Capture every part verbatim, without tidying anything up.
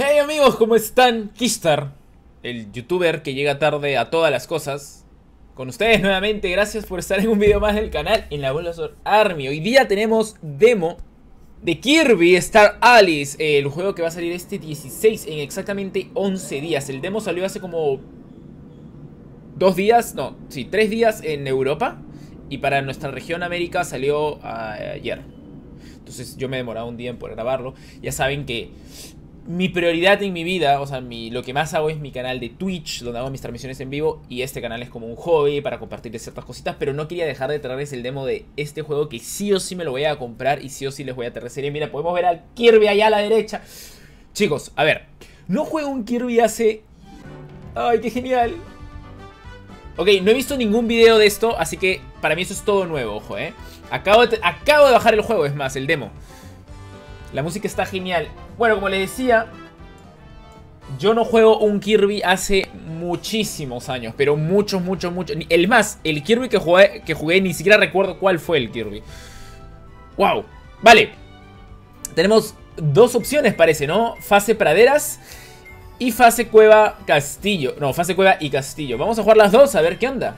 Hey amigos, ¿cómo están? Kistar, el youtuber que llega tarde a todas las cosas. Con ustedes nuevamente, gracias por estar en un video más del canal, en la Bulbasaur Army. Hoy día tenemos demo de Kirby Star Allies, el juego que va a salir este dieciséis en exactamente once días. El demo salió hace como dos días, no, sí, tres días en Europa. Y para nuestra región América salió ayer. Entonces yo me he demorado un día en poder grabarlo. Ya saben que mi prioridad en mi vida, o sea, mi, lo que más hago es mi canal de Twitch, donde hago mis transmisiones en vivo. Y este canal es como un hobby para compartirles ciertas cositas. Pero no quería dejar de traerles el demo de este juego que sí o sí me lo voy a comprar y sí o sí les voy a traer serie. Mira, podemos ver al Kirby allá a la derecha. Chicos, a ver, no juego un Kirby hace... ¡Ay, qué genial! Ok, no he visto ningún video de esto, así que para mí eso es todo nuevo, ojo, ¿eh? Acabo de, acabo de bajar el juego, es más, el demo. La música está genial. Bueno, como les decía, yo no juego un Kirby hace muchísimos años, pero muchos, muchos, muchos. El más, el Kirby que jugué, que jugué ni siquiera recuerdo cuál fue el Kirby. ¡Wow! Vale. Tenemos dos opciones, parece, ¿no? Fase praderas y fase cueva castillo. No, fase cueva y castillo. Vamos a jugar las dos, a ver qué onda.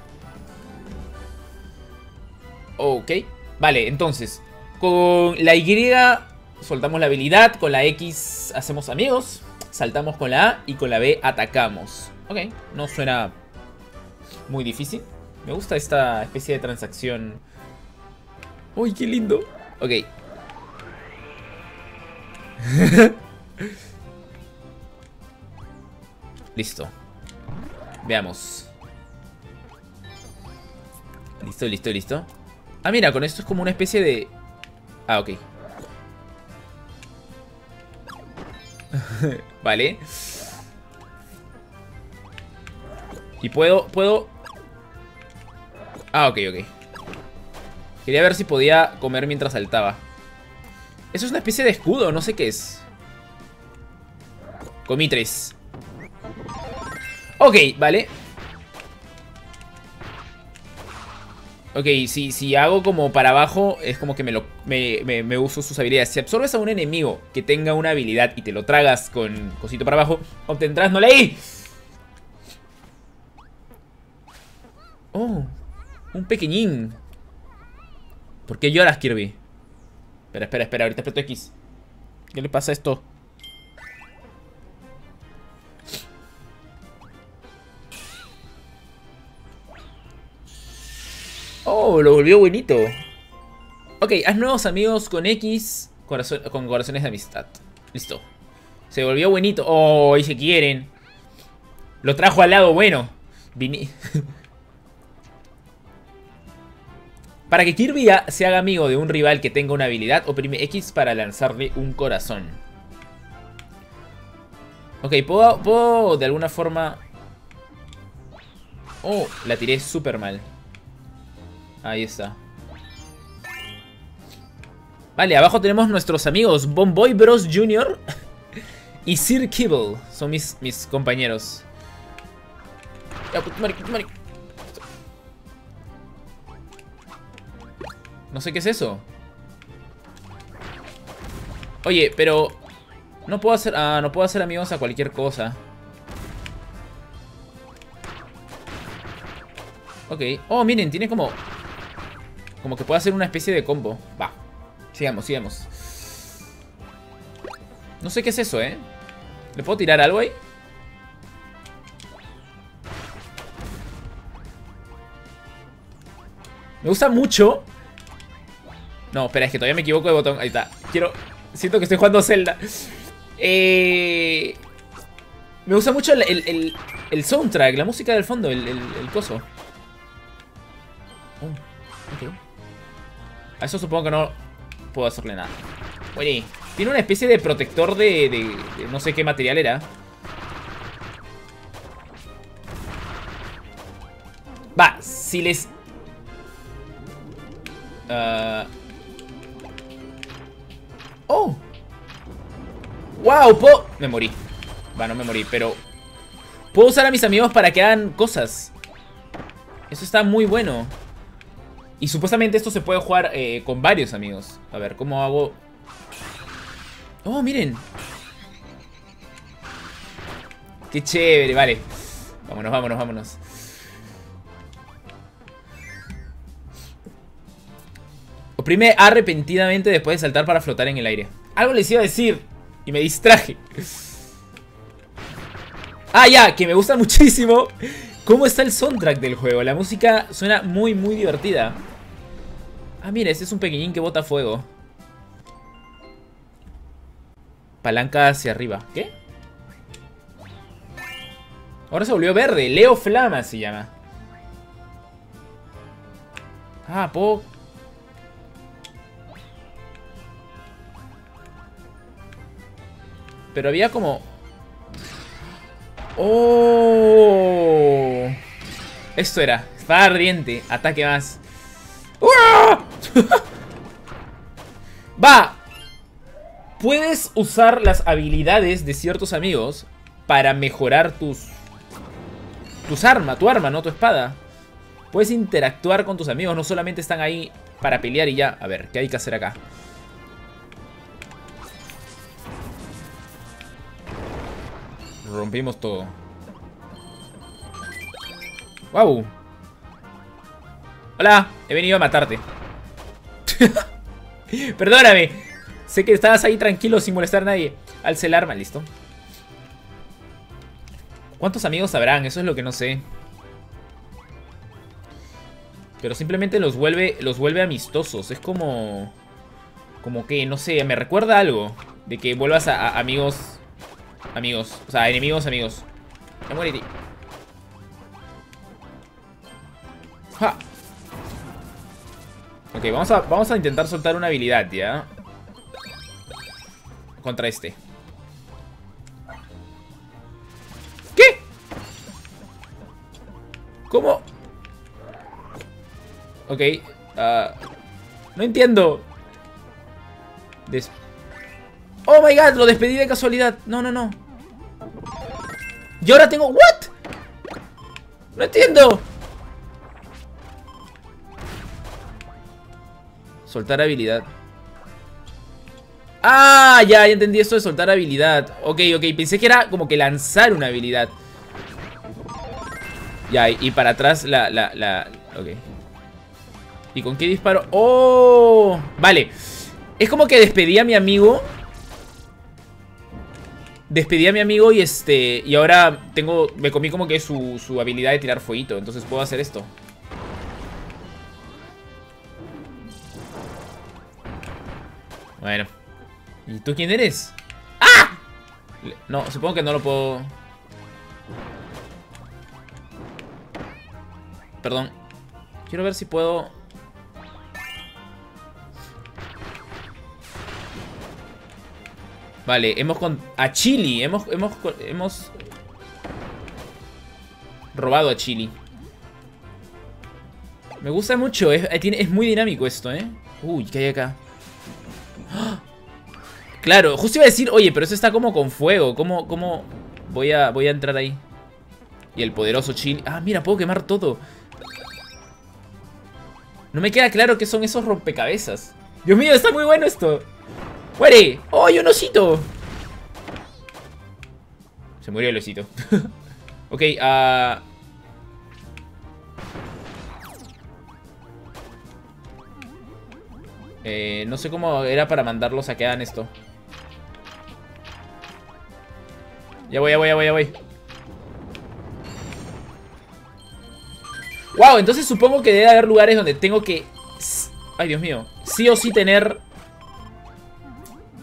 Ok. Vale, entonces, con la Y... soltamos la habilidad, con la X hacemos amigos, saltamos con la A y con la B atacamos. Ok, no suena muy difícil. Me gusta esta especie de transacción. ¡Uy, qué lindo! Ok. Listo. Veamos. Listo, listo, listo. Ah, mira, con esto es como una especie de... Ah, ok. Vale. Y puedo, puedo... Ah, ok, ok. Quería ver si podía comer mientras saltaba. Eso es una especie de escudo, no sé qué es. Comí tres. Ok, vale. Ok, si, si hago como para abajo, es como que me, lo, me, me, me uso sus habilidades. Si absorbes a un enemigo que tenga una habilidad y te lo tragas con cosito para abajo, obtendrás... ¡No leí! Oh, un pequeñín. ¿Por qué lloras, Kirby? Espera, espera, espera, ahorita aprieto X. ¿Qué le pasa a esto? Oh, lo volvió buenito. Ok, haz nuevos amigos con X, corazon, con corazones de amistad. Listo. Se volvió buenito. Oh, y se quieren. Lo trajo al lado bueno. Vini... Para que Kirby se haga amigo de un rival que tenga una habilidad, oprime X para lanzarle un corazón. Ok, puedo, puedo de alguna forma... Oh, la tiré súper mal. Ahí está. Vale, abajo tenemos nuestros amigos Bomboy Bros Junior y Sir Kibble. Son mis, mis compañeros. No sé qué es eso. Oye, pero... No puedo hacer... Ah, no puedo hacer amigos a cualquier cosa. Ok. Oh, miren, tiene como... Como que puede hacer una especie de combo. Va, sigamos, sigamos. No sé qué es eso, ¿eh? ¿Le puedo tirar algo ahí? Me gusta mucho. No, espera, es que todavía me equivoco de botón. Ahí está, quiero... Siento que estoy jugando Zelda. Eh... Me gusta mucho el, el, el, el soundtrack, la música del fondo, el, el, el coso. Oh. Okay. A eso supongo que no puedo hacerle nada. Oye, tiene una especie de protector de, de, de no sé qué material era. Va, si les... Uh... Oh. Wow, puedo... Me morí. Va, no me morí, pero... Puedo usar a mis amigos para que hagan cosas. Eso está muy bueno. Y supuestamente esto se puede jugar eh, con varios amigos. A ver, ¿cómo hago? Oh, miren. Qué chévere, vale. Vámonos, vámonos, vámonos. Oprime arrepentidamente después de saltar para flotar en el aire. Algo les iba a decir y me distraje. Ah, ya, que me gusta muchísimo cómo está el soundtrack del juego. La música suena muy, muy divertida. Ah, mira, ese es un pequeñín que bota fuego. Palanca hacia arriba. ¿Qué? Ahora se volvió verde. Leo Flama se llama. Ah, po... Pero había como... ¡Oh! Esto era. Espada ardiente. Ataque más. ¡Uah! ¡Va! Puedes usar las habilidades de ciertos amigos para mejorar tus... Tus armas. Tu arma, ¿no? Tu espada. Puedes interactuar con tus amigos. No solamente están ahí para pelear y ya. A ver, ¿qué hay que hacer acá? Rompimos todo. ¡Wow! Hola, he venido a matarte. Perdóname. Sé que estabas ahí tranquilo sin molestar a nadie. Alce el arma, listo. ¿Cuántos amigos habrán? Eso es lo que no sé. Pero simplemente los vuelve, los vuelve amistosos. Es como... Como que, no sé, me recuerda algo. De que vuelvas a, a amigos... Amigos, o sea, enemigos, amigos. Ya muérete. ¡Ja! Ok, vamos a, vamos a intentar soltar una habilidad, ¿ya? Contra este. ¿Qué? ¿Cómo? Ok, uh, no entiendo. Después. Oh my god, lo despedí de casualidad. No, no, no. Y ahora tengo... ¿What? No entiendo. Soltar habilidad. Ah, ya, ya entendí esto de soltar habilidad. Ok, ok, pensé que era como que lanzar una habilidad. Ya, y para atrás la... la, la... Ok. ¿Y con qué disparo? Oh, vale. Es como que despedí a mi amigo... Despedí a mi amigo y este... Y ahora tengo... Me comí como que su, su habilidad de tirar fueguito. Entonces puedo hacer esto. Bueno. ¿Y tú quién eres? ¡Ah! No, supongo que no lo puedo... Perdón. Quiero ver si puedo... Vale, hemos con... A Chili, hemos, hemos, hemos... robado a Chili. Me gusta mucho, es, es muy dinámico esto, ¿eh? Uy, ¿qué hay acá? ¡Ah! Claro, justo iba a decir, oye, pero eso está como con fuego. ¿Cómo, cómo voy a, voy a entrar ahí? Y el poderoso Chili... Ah, mira, puedo quemar todo. No me queda claro qué son esos rompecabezas. Dios mío, está muy bueno esto. ¡Muere! ¡Oh, hay un osito! Se murió el osito. Ok, ah... Uh... Eh, no sé cómo era para mandarlos a que hagan esto. Ya voy, ya voy, ya voy, ya voy. ¡Wow! Entonces supongo que debe haber lugares donde tengo que... ¡Ay, Dios mío! Sí o sí tener...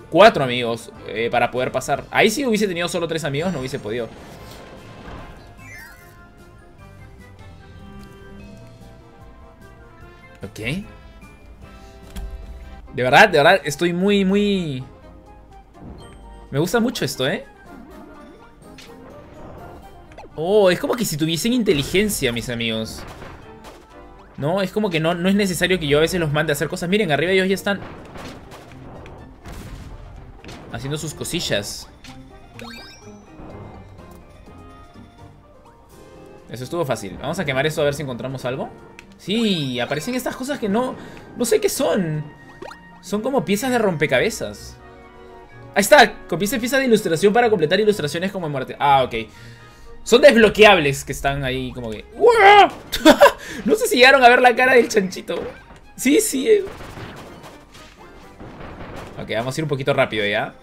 Cuatro amigos eh, para poder pasar. Ahí si hubiese tenido solo tres amigos no hubiese podido. Ok. De verdad, de verdad estoy muy, muy... Me gusta mucho esto, ¿eh? Oh, es como que si tuviesen inteligencia, mis amigos. No, es como que no, no es necesario que yo a veces los mande a hacer cosas. Miren, arriba ellos ya están... haciendo sus cosillas. Eso estuvo fácil. Vamos a quemar esto a ver si encontramos algo. Sí, aparecen estas cosas que no... No sé qué son. Son como piezas de rompecabezas. Ahí está, copiaste pieza de ilustración para completar ilustraciones como en muerte. Ah, ok. Son desbloqueables que están ahí como que... No sé si llegaron a ver la cara del chanchito. Sí, sí. Ok, vamos a ir un poquito rápido ya.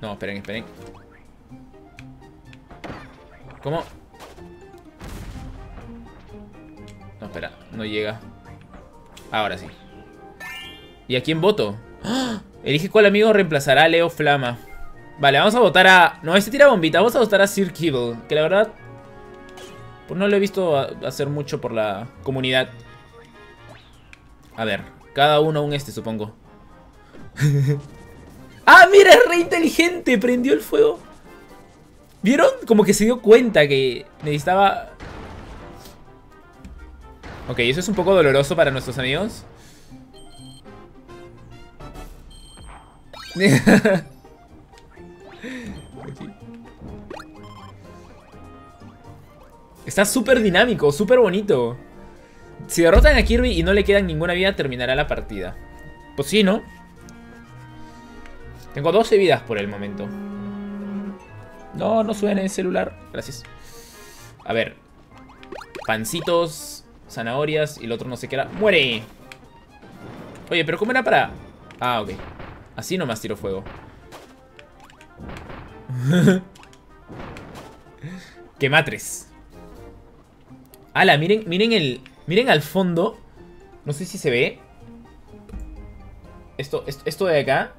No, esperen, esperen. ¿Cómo? No, espera, no llega. Ahora sí. ¿Y a quién voto? ¡Ah! Elige cuál amigo reemplazará a Leo Flama. Vale, vamos a votar a... No, este tira bombita. Vamos a votar a Sir Kibble, que la verdad... Pues no lo he visto hacer mucho por la comunidad. A ver, cada uno un este, supongo. ¡Ah, mira! Es re inteligente. Prendió el fuego. ¿Vieron? Como que se dio cuenta que necesitaba... Ok, eso es un poco doloroso para nuestros amigos. Está súper dinámico, súper bonito. Si derrotan a Kirby y no le quedan ninguna vida, terminará la partida. Pues sí, ¿no? Tengo doce vidas por el momento. No, no suena el celular. Gracias. A ver. Pancitos, zanahorias y el otro no sé qué era. ¡Muere! Oye, pero ¿cómo era para...? Ah, ok. Así nomás tiro fuego. Quematres. Ala, miren, miren el... Miren al fondo. No sé si se ve. Esto, esto, esto de acá.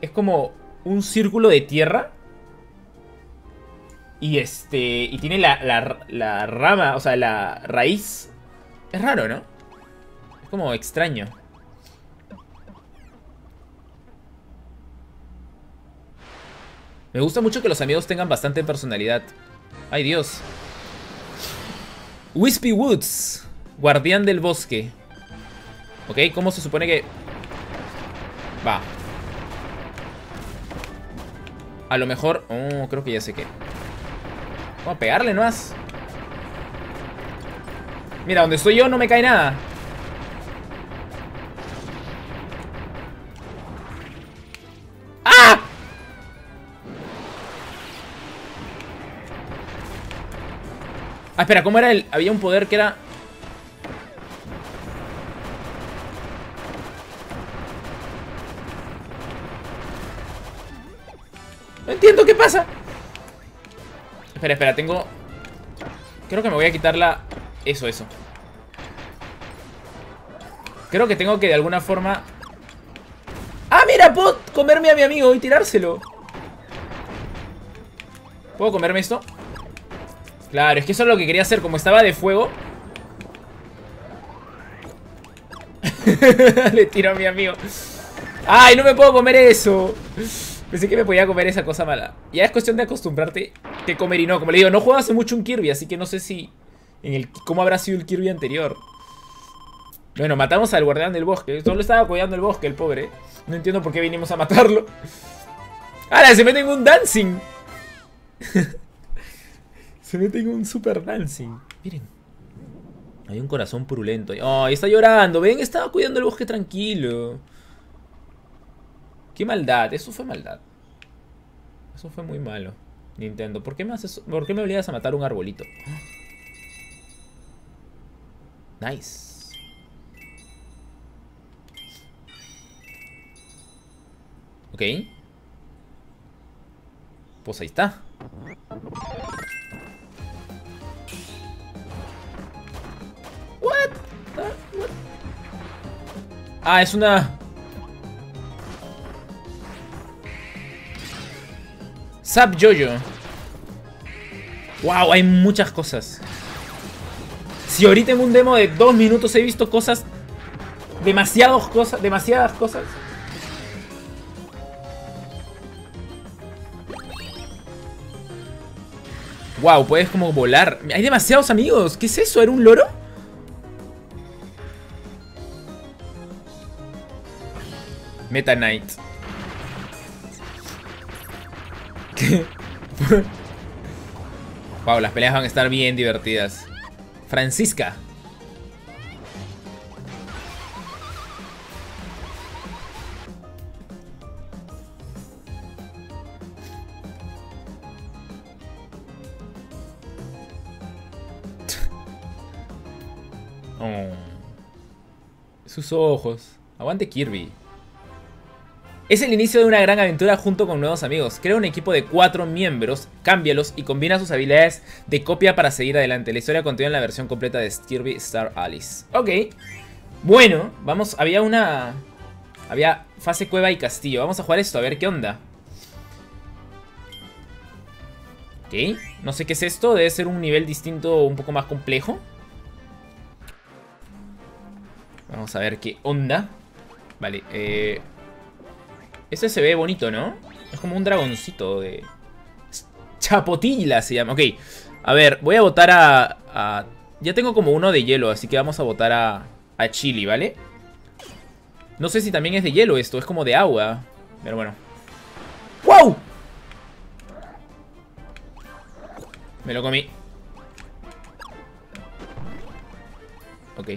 Es como un círculo de tierra. Y este... Y tiene la, la, la rama, o sea, la raíz. Es raro, ¿no? Es como extraño. Me gusta mucho que los amigos tengan bastante personalidad. ¡Ay, Dios! Wispy Woods, guardián del bosque. Ok, ¿cómo se supone que...? Va. A lo mejor... Oh, creo que ya sé qué. Vamos a pegarle nomás. Mira, donde estoy yo no me cae nada. ¡Ah! Ah, espera, ¿cómo era el...? Había un poder que era... No entiendo qué pasa. Espera, espera, tengo... Creo que me voy a quitar la... Eso, eso. Creo que tengo que de alguna forma... ¡Ah, mira! Puedo comerme a mi amigo y tirárselo. ¿Puedo comerme esto? Claro, es que eso es lo que quería hacer. Como estaba de fuego... Le tiro a mi amigo. ¡Ay, no me puedo comer eso! Pensé que me podía comer esa cosa mala. Ya es cuestión de acostumbrarte a comer y no. Como le digo, no juego hace mucho un Kirby, así que no sé si... En el, ¿Cómo habrá sido el Kirby anterior? Bueno, matamos al guardián del bosque. Solo estaba cuidando el bosque, el pobre. No entiendo por qué vinimos a matarlo. ¡Ahora se mete en un dancing! Se mete en un super dancing. Miren. Hay un corazón purulento. ¡Ay, está llorando! Ven, estaba cuidando el bosque tranquilo. ¡Qué maldad! Eso fue maldad. Eso fue muy malo. Nintendo, ¿por qué me haces, por qué me obligas a matar un arbolito? Nice. Ok. Pues ahí está. What? Ah, es una... Zap Jojo. Wow, hay muchas cosas. Si ahorita en un demo de dos minutos he visto cosas, demasiadas cosas, demasiadas cosas. Wow, puedes como volar. Hay demasiados amigos. ¿Qué es eso? ¿Era un loro? Meta Knight. Wow, las peleas van a estar bien divertidas. Francisca. Oh. Sus ojos. Aguante Kirby. Es el inicio de una gran aventura junto con nuevos amigos. Crea un equipo de cuatro miembros, cámbialos y combina sus habilidades de copia para seguir adelante. La historia continúa en la versión completa de Kirby Star Allies. Ok. Bueno, vamos. Había una... Había fase cueva y castillo. Vamos a jugar esto, a ver qué onda. Ok. No sé qué es esto. Debe ser un nivel distinto, un poco más complejo. Vamos a ver qué onda. Vale, eh... este se ve bonito, ¿no? Es como un dragoncito de... Chapotilla se llama. Ok, a ver, voy a votar a... a... ya tengo como uno de hielo, así que vamos a votar a... a Chili, ¿vale? No sé si también es de hielo esto, es como de agua. Pero bueno. ¡Wow! Me lo comí. Ok.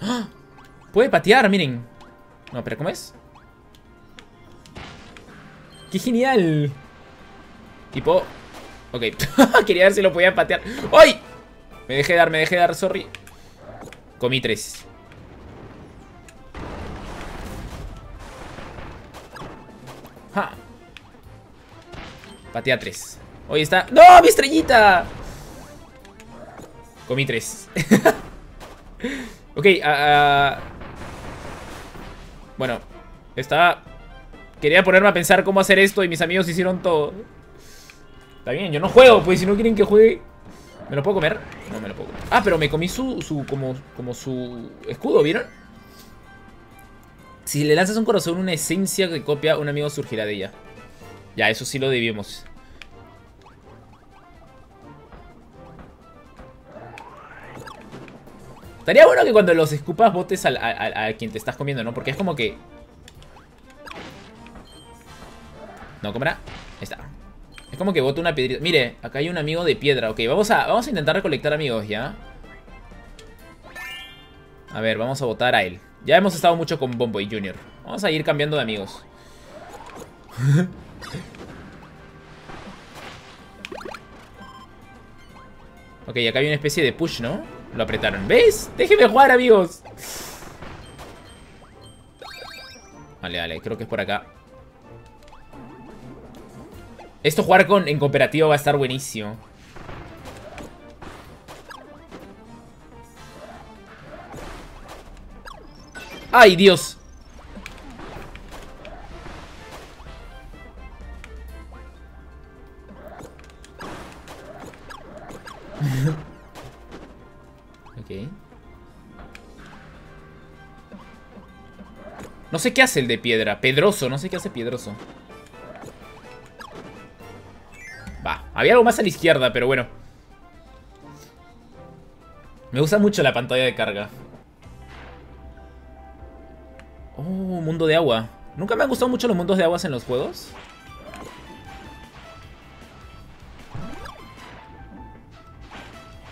¡Ah! Puede patear, miren. No, pero ¿cómo es? ¡Qué genial! Tipo... ok. Quería ver si lo podía patear. ¡Ay! Me dejé dar, me dejé dar, sorry. Comí tres. ¡Ja! Patea tres. Hoy está... ¡No! ¡Mi estrellita! Comí tres. Ok, ah... Uh... bueno, estaba... quería ponerme a pensar cómo hacer esto y mis amigos hicieron todo. Está bien, yo no juego, pues si no quieren que juegue... ¿Me lo puedo comer? No me lo puedo comer. Ah, pero me comí su... su como, como su escudo, ¿vieron? Si le lanzas un corazón, una esencia que copia, un amigo surgirá de ella. Ya, eso sí lo debimos. Estaría bueno que cuando los escupas botes al, a, a, a quien te estás comiendo, ¿no? Porque es como que... no, comerá. Ahí está. Es como que bote una piedrita. Mire, acá hay un amigo de piedra. Ok, vamos a, vamos a intentar recolectar amigos, ¿ya? A ver, vamos a botar a él. Ya hemos estado mucho con Bomboy Junior. Vamos a ir cambiando de amigos. Ok, acá hay una especie de push, ¿no? Lo apretaron. ¿Ves? Déjenme jugar, amigos. Vale, vale. Creo que es por acá. Esto jugar con, en cooperativo va a estar buenísimo. ¡Ay, Dios! No sé qué hace el de piedra. Pedroso, no sé qué hace Pedroso. Va, había algo más a la izquierda, pero bueno. Me gusta mucho la pantalla de carga. Oh, mundo de agua. Nunca me han gustado mucho los mundos de aguas en los juegos.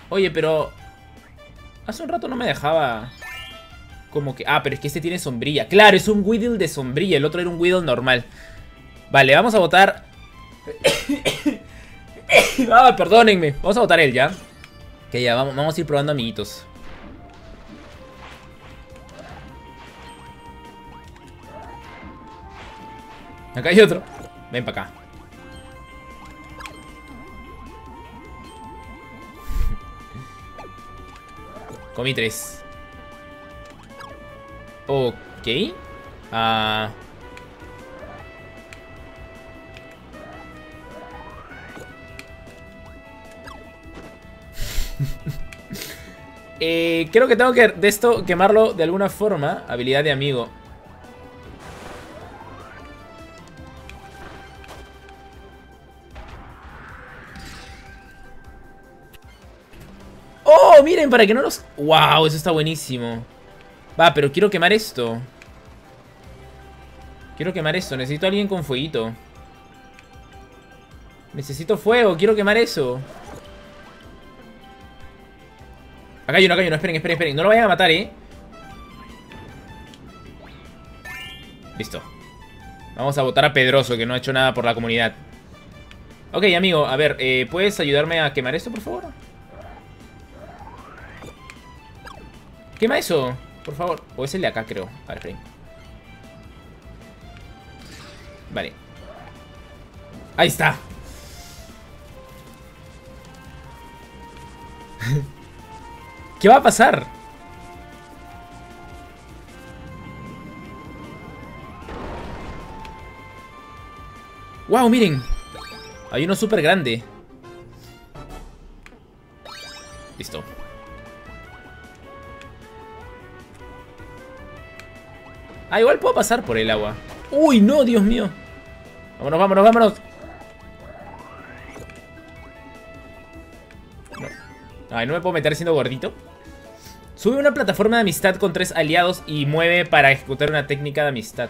Oye, pero... hace un rato no me dejaba... como que... ah, pero es que este tiene sombrilla. Claro, es un Weedle de sombrilla. El otro era un Weedle normal. Vale, vamos a votar... ah, perdónenme. Vamos a votar él ya. Que ya, vamos, vamos a ir probando amiguitos. Acá hay otro. Ven para acá. Comí tres. Ok. Uh... eh, creo que tengo que de esto quemarlo de alguna forma. Habilidad de amigo. Oh, miren, para que no nos... wow, eso está buenísimo. Va, pero quiero quemar esto. Quiero quemar esto. Necesito a alguien con fueguito. Necesito fuego. Quiero quemar eso. Acá hay uno, acá hay uno. Esperen, esperen, esperen. No lo vayan a matar, ¿eh? Listo. Vamos a votar a Pedroso, que no ha hecho nada por la comunidad. Ok, amigo. A ver, eh, ¿puedes ayudarme a quemar esto, por favor? Quema eso, por favor. O es el de acá, creo. A ver, frame. Vale. Ahí está. ¿Qué va a pasar? Wow, miren. Hay uno súper grande. Listo. Ah, igual puedo pasar por el agua. Uy, no, Dios mío. Vámonos, vámonos, vámonos. No. Ay, no me puedo meter siendo gordito. Sube una plataforma de amistad con tres aliados y mueve para ejecutar una técnica de amistad.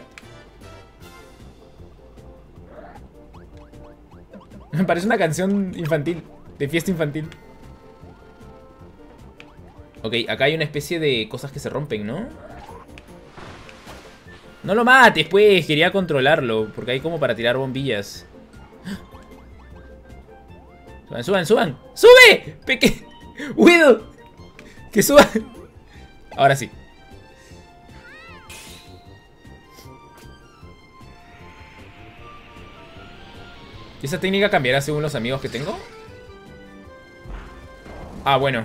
Me parece una canción infantil, de fiesta infantil. Ok, acá hay una especie de cosas que se rompen, ¿no? No lo mates, pues. Quería controlarlo, porque hay como para tirar bombillas. Suban, suban, suban. ¡Sube! Peque... ¡Weedle! ¡Que suba! Ahora sí. ¿Y esa técnica cambiará según los amigos que tengo? Ah, bueno.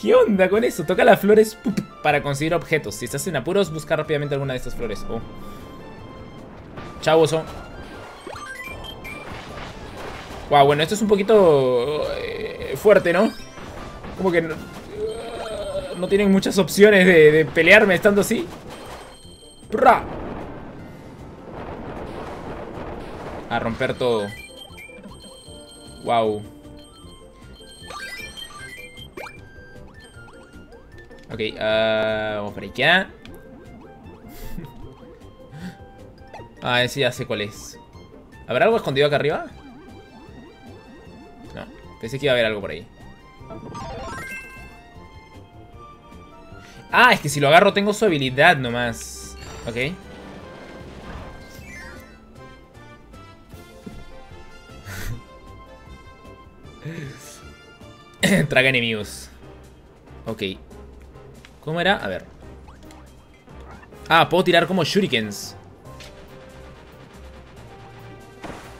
¿Qué onda con eso? Toca las flores para conseguir objetos. Si estás en apuros, busca rápidamente alguna de estas flores. Oh. Chao, oso. Wow, bueno, esto es un poquito eh, fuerte, ¿no? Como que no, uh, no tienen muchas opciones de, de pelearme estando así. ¡Pra! A romper todo. Wow. Ok, uh, vamos por allá. Ah, ese ya sé cuál es. ¿Habrá algo escondido acá arriba? No, pensé que iba a haber algo por ahí. Ah, es que si lo agarro tengo su habilidad nomás. Ok. Traga enemigos. Ok. ¿Cómo era? A ver. Ah, puedo tirar como shurikens.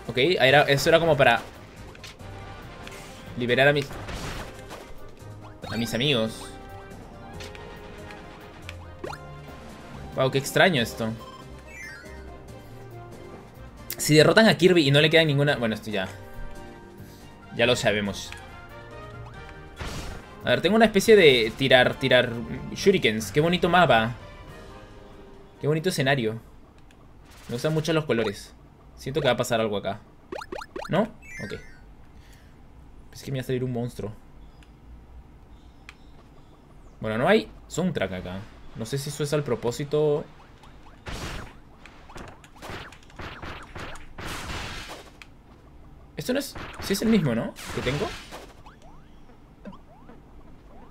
Ok, era, eso era como para liberar a mis a mis amigos. Wow, qué extraño esto. Si derrotan a Kirby y no le queda ninguna... Bueno, esto ya Ya lo sabemos. A ver, tengo una especie de tirar, tirar shurikens. Qué bonito mapa. Qué bonito escenario. Me gustan mucho los colores. Siento que va a pasar algo acá. ¿No? Ok. Es que me va a salir un monstruo. Bueno, no hay soundtrack acá. No sé si eso es al propósito. Esto no es... Sí es el mismo, ¿no? Que tengo.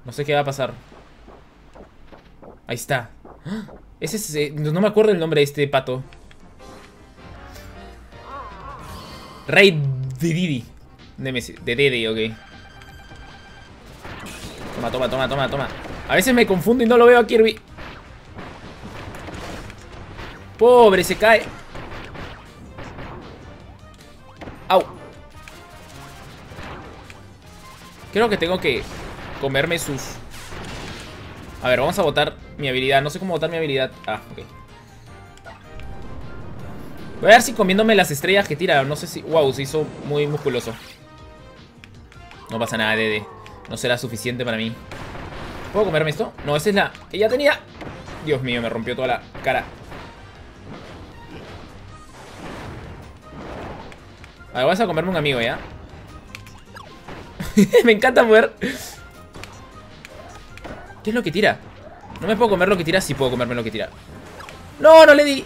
No sé qué va a pasar. Ahí está. Ese es, eh, no me acuerdo el nombre de este pato. Rey Dedede. Dedede, ok. Toma, toma, toma, toma, toma. A veces me confundo y no lo veo a Kirby. Pobre, se cae. Au. Creo que tengo que... comerme sus... A ver, vamos a botar mi habilidad. No sé cómo botar mi habilidad. Ah, ok. Voy a ver si comiéndome las estrellas que tira. No sé si... Wow, se hizo muy musculoso. No pasa nada, Dede. No será suficiente para mí. ¿Puedo comerme esto? No, esa es la... que ya tenía. Dios mío, me rompió toda la cara. A ver, vas a comerme un amigo, ¿ya? Me encanta poder... ¿Qué es lo que tira? No me puedo comer lo que tira. Sí puedo comerme lo que tira. No, no le di.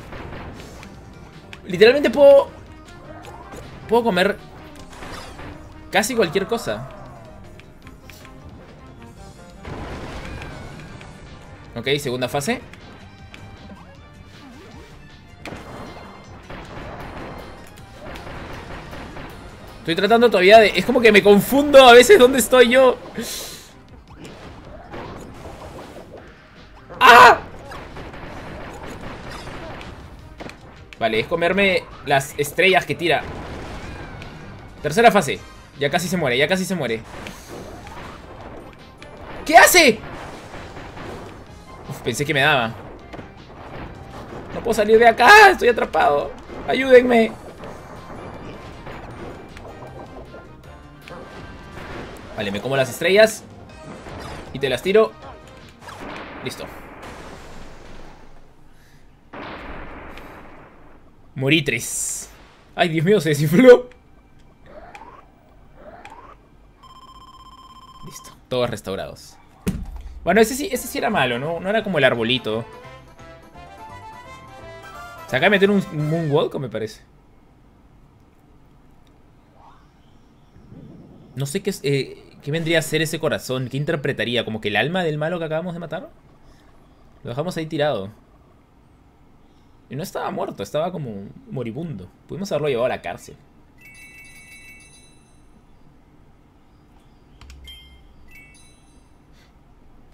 Literalmente puedo... Puedo comer casi cualquier cosa. Ok, segunda fase. Estoy tratando todavía de... Es como que me confundo a veces dónde estoy yo. ¡Ah! Vale, es comerme las estrellas que tira. Tercera fase. Ya casi se muere, ya casi se muere. ¿Qué hace? Uf, pensé que me daba. No puedo salir de acá, estoy atrapado. Ayúdenme. Vale, me como las estrellas y te las tiro. Listo. Morí tres. Ay, Dios mío, se desinfló. Listo, todos restaurados. Bueno, ese sí, ese sí era malo, ¿no? No era como el arbolito. Se acaba de meter un moonwalk, me parece. No sé qué es, eh, qué vendría a ser ese corazón. ¿Qué interpretaría? ¿Como que el alma del malo que acabamos de matar? Lo dejamos ahí tirado. Y no estaba muerto, estaba como moribundo. Pudimos haberlo llevado a la cárcel.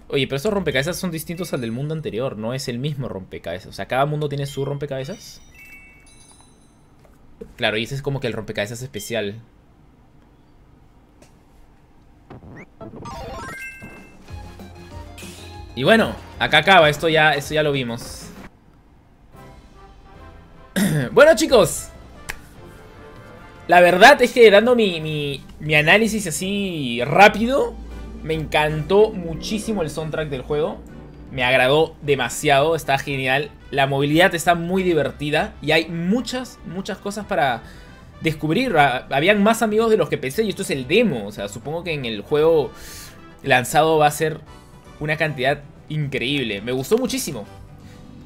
Oye, pero estos rompecabezas son distintos al del mundo anterior. No es el mismo rompecabezas. O sea, cada mundo tiene su rompecabezas. Claro, y ese es como que el rompecabezas especial. Y bueno, acá acaba. Esto ya, esto ya lo vimos. Bueno, chicos. La verdad es que dando mi, mi, mi análisis así rápido... Me encantó muchísimo el soundtrack del juego. Me agradó demasiado, está genial. La movilidad está muy divertida. Y hay muchas, muchas cosas para descubrir. Habían más amigos de los que pensé y esto es el demo. O sea, supongo que en el juego lanzado va a ser una cantidad increíble. Me gustó muchísimo.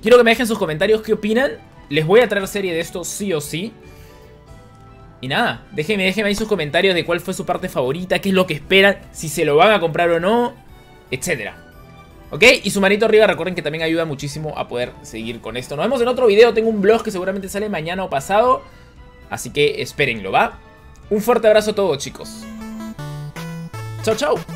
Quiero que me dejen sus comentarios qué opinan. Les voy a traer serie de esto sí o sí. Y nada, déjenme, déjenme ahí sus comentarios de cuál fue su parte favorita, qué es lo que esperan, si se lo van a comprar o no, etcétera. ¿Ok? Y su manito arriba, recuerden que también ayuda muchísimo a poder seguir con esto. Nos vemos en otro video, tengo un blog que seguramente sale mañana o pasado, así que espérenlo, ¿va? Un fuerte abrazo a todos, chicos. Chau, chau.